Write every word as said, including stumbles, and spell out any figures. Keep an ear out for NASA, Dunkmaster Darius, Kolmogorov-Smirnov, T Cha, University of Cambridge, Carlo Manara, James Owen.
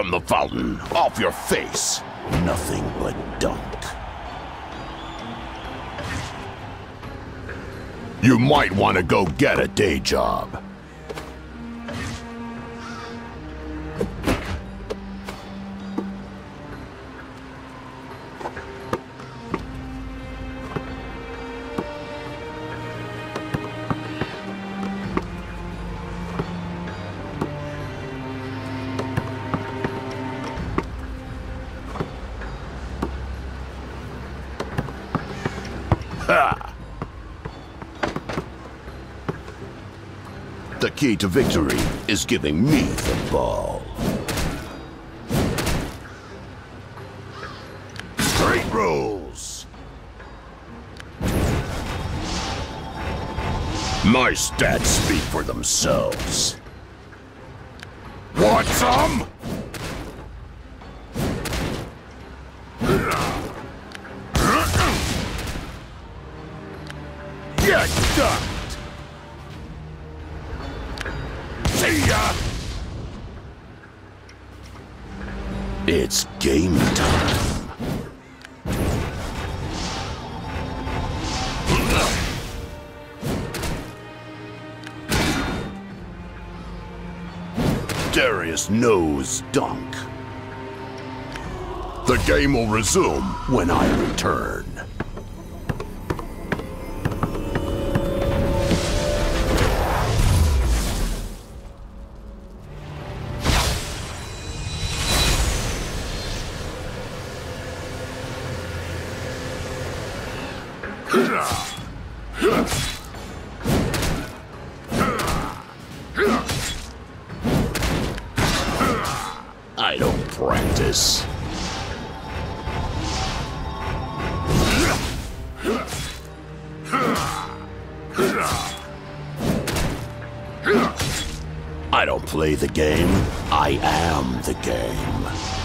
from the fountain, off your face. Nothing but dunk. You might want to go get a day job. The key to victory is giving me the ball. Straight rules. My stats speak for themselves. Want some? Get done! It's game time. Darius knows dunk. The game will resume when I return. I don't practice. I don't play the game. I am the game.